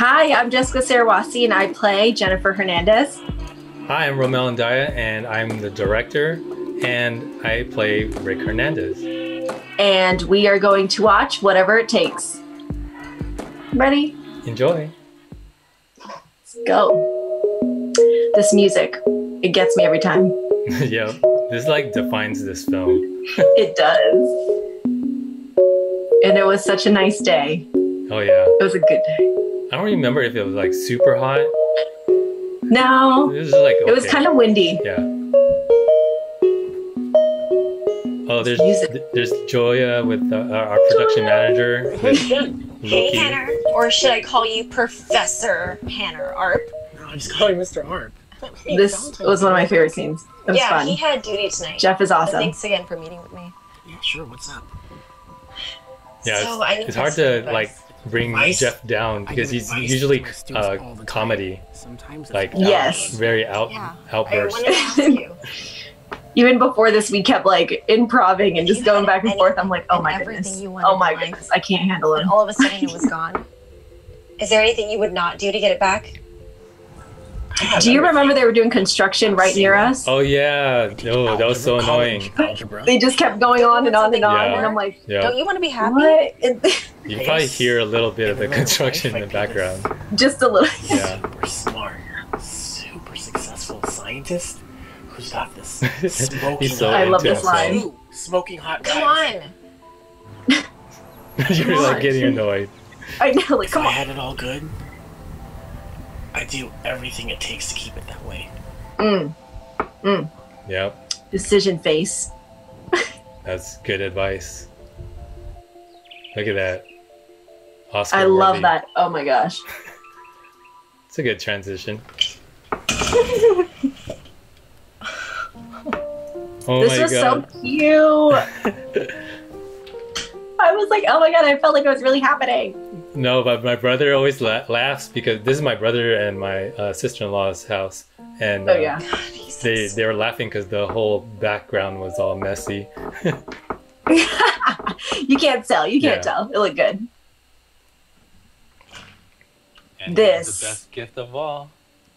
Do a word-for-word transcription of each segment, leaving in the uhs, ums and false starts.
Hi, I'm Jessica Sarawasi, and I play Jennifer Hernandez. Hi, I'm Rommel Andaya, and I'm the director, and I play Rick Hernandez. And we are going to watch Whatever It Takes. Ready? Enjoy. Let's go. This music, it gets me every time. Yep. This like defines this film. It does. And it was such a nice day. Oh yeah. It was a good day. I don't remember if it was like super hot. No. It was just like okay. It was kind of windy. Yeah. Oh, there's music. There's Joya with uh, our production Joya. manager. Hey Hannah, or should I call you Professor Hannah Arp? No, I'm just calling Mister Arp. This was one of my favorite scenes. It was yeah, fun. He had duty tonight. Jeff is awesome. So thanks again for meeting with me. Yeah, sure. What's up? Yeah, so it's, I it's hard to advice. like bring advice? Jeff down because he's usually uh, comedy, sometimes like yes, out, very out yeah. outburst. I ask you. Even before this, we kept like improvising and just you going back and any, forth. I'm like, oh my goodness, oh my goodness, life. I can't handle it. And all of a sudden, it was gone. Is there anything you would not do to get it back? Do you remember they were doing construction right near us? Oh yeah, no, that was so annoying. They just kept going on and on and on, yeah. and I'm like, yeah. don't you want to be happy? What? You can probably hear a little bit of the construction in the background. Just a little. Yeah. Super smart, super successful scientist who's got this smoking. So I love this line. Ooh, smoking hot. Come guys. on. You're come like on. getting annoyed. I know. Like, come I on. had it all good. I do everything it takes to keep it that way. Mm. Mm. Yep. Decision face. That's good advice. Look at that. Oscar I love worthy. that. Oh my gosh. It's a good transition. oh this my was God. so cute. I was like, oh my God, I felt like it was really happening. No, but my brother always la laughs because this is my brother and my uh, sister-in-law's house, and uh, oh, yeah. they they were laughing because the whole background was all messy. You can't tell. You can't yeah. tell. It looked good. And this the best gift of all,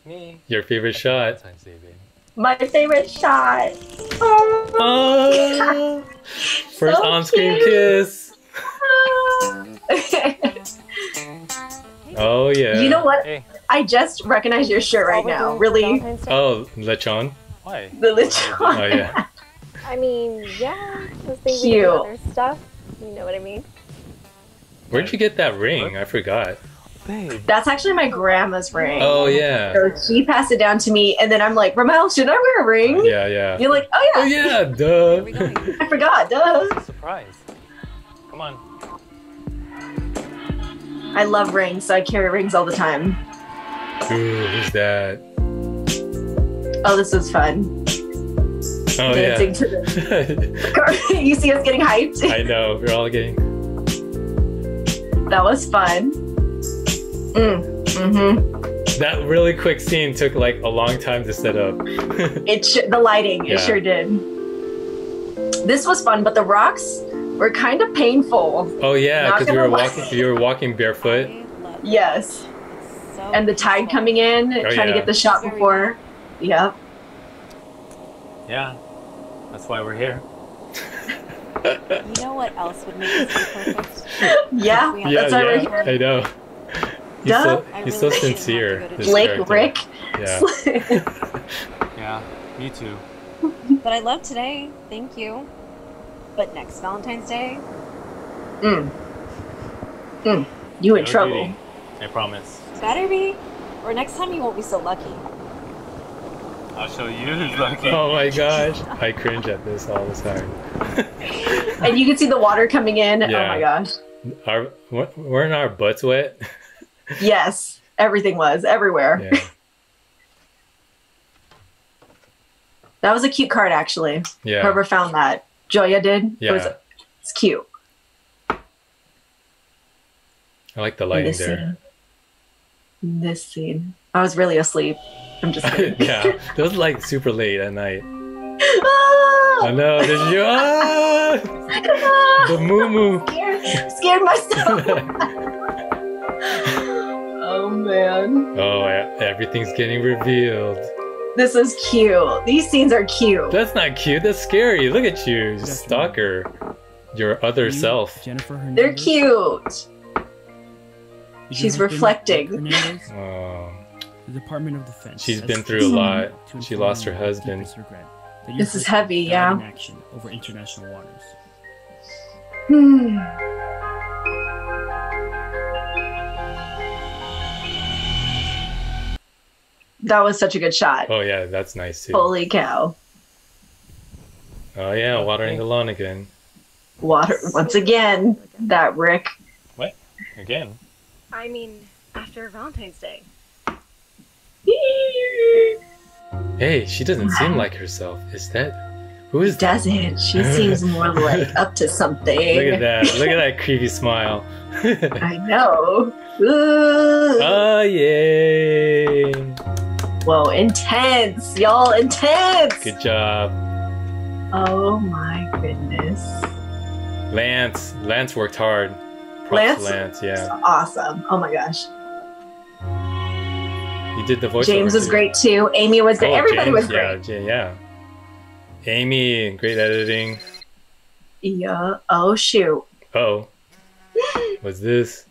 me. Your favorite shot. My favorite shot. Oh. Oh. First so on-screen kiss. Oh yeah. You know what? Hey. I just recognized your shirt right now. Really? Oh, lechon. Why? The lechon. Oh yeah. I mean, yeah. Cute. Other stuff. You know what I mean? Where'd you get that ring? I forgot. That's actually my grandma's ring. Oh yeah. So she passed it down to me, and then I'm like, Rommel, should I wear a ring? Uh, yeah, yeah. You're like, oh yeah. Oh yeah, duh. I forgot, duh. Surprise. Come on. I love rings, so I carry rings all the time. Ooh, who's that? Oh, this was fun. Oh, Dancing yeah. to the You see us getting hyped? I know, we're all getting... That was fun. Mm, mm-hmm. That really quick scene took, like, a long time to set up. it sh The lighting, yeah. it sure did. This was fun, but the rocks... We're kind of painful. Oh yeah, because we were lie. walking. You were walking barefoot. Yes. So and the tide beautiful. coming in, oh, trying yeah. to get the shot Sorry. before. Yep. Yeah, that's why we're here. You know what else would make this be perfect? yeah, yeah, that's why yeah, we're here. I know. He's Duh. so, he's really so sincere. To to Blake, character. Rick. Yeah. Yeah, me too. But I love today. Thank you. But next Valentine's Day? Mm. Mm. You in no trouble. Duty. I promise. Better be, or next time you won't be so lucky. I'll show you who's lucky. Oh my gosh. I cringe at this all the time. And you can see the water coming in. Yeah. Oh my gosh. Our, weren't our butts wet? Yes. Everything was. Everywhere. Yeah. That was a cute card, actually. Yeah. Whoever found that. Joya did. Yeah. It was, it's cute. I like the lighting there. Scene. This scene. I was really asleep. I'm just kidding. Yeah. It was like super late at night. Oh, oh no. Did you? Ah! The moo moo. I scared myself. Oh, on. Oh, everything's getting revealed. This is cute. These scenes are cute. That's not cute. That's scary. Look at you, Definitely. stalker. Your other you, self. Jennifer Hernandez. They're cute. Is She's reflecting. Oh. The Department of Defense. She's been through a lot. She lost her husband. This is heavy, yeah. Action over international waters. Hmm. That was such a good shot. Oh yeah, that's nice too. Holy cow. Oh yeah, watering the lawn again. Water once again. That Rick. What? Again? I mean, after Valentine's Day. Hey, she doesn't seem like herself. Is that who is she that? Doesn't. She seems more like up to something. Look at that. Look at that creepy smile. I know. Ooh. Oh yay. Whoa, intense, y'all, intense. Good job. Oh my goodness. Lance. Lance worked hard. Props Lance? Lance, yeah. Awesome. Oh my gosh. He did the voiceover. James was too. great too. Amy was great. Oh, Everybody James, was great. Yeah, yeah. Amy, great editing. Yeah. Oh shoot. Uh oh. What's this?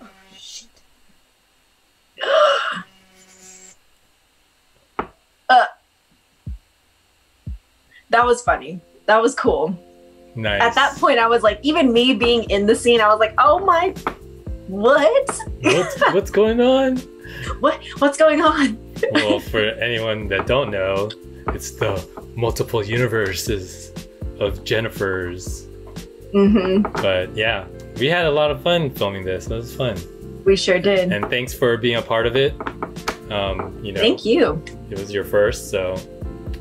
Oh shit. uh, that was funny. That was cool. Nice. At that point, I was like, even me being in the scene, I was like, oh my. What? what's, what's going on? What? What's going on? Well, for anyone that don't know, it's the multiple universes of Jennifer's. Mm-hmm. But yeah, we had a lot of fun filming this. It was fun. We sure did. And thanks for being a part of it. Um, you know, Thank you. It was your first, so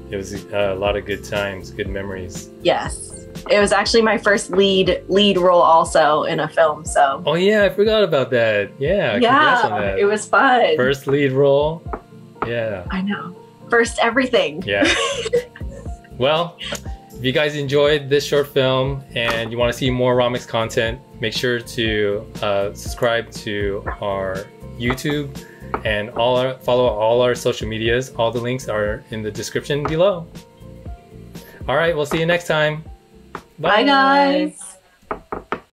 it was a lot of good times, good memories. Yes. It was actually my first lead lead role also in a film, so. Oh yeah, I forgot about that. Yeah, yeah, on that. It was fun. First lead role, yeah. I know, first everything. Yeah. Well, if you guys enjoyed this short film and you want to see more Romics content, make sure to uh, subscribe to our YouTube and all our, follow all our social medias. All the links are in the description below. All right, we'll see you next time. Bye. Bye guys.